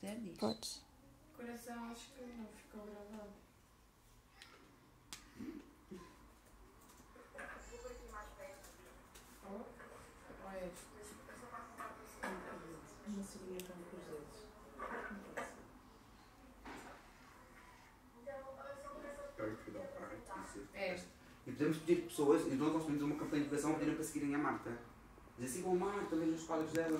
puder, deixa. Pode. Coração, acho que não ficou gravado. Olha. Não sabia como com os dedos. E podemos pedir pessoas, e nós conseguimos uma campanha de divulgação, pedindo para seguirem a Marta. Dizer, sigam a Marta, vejam os quadros dela.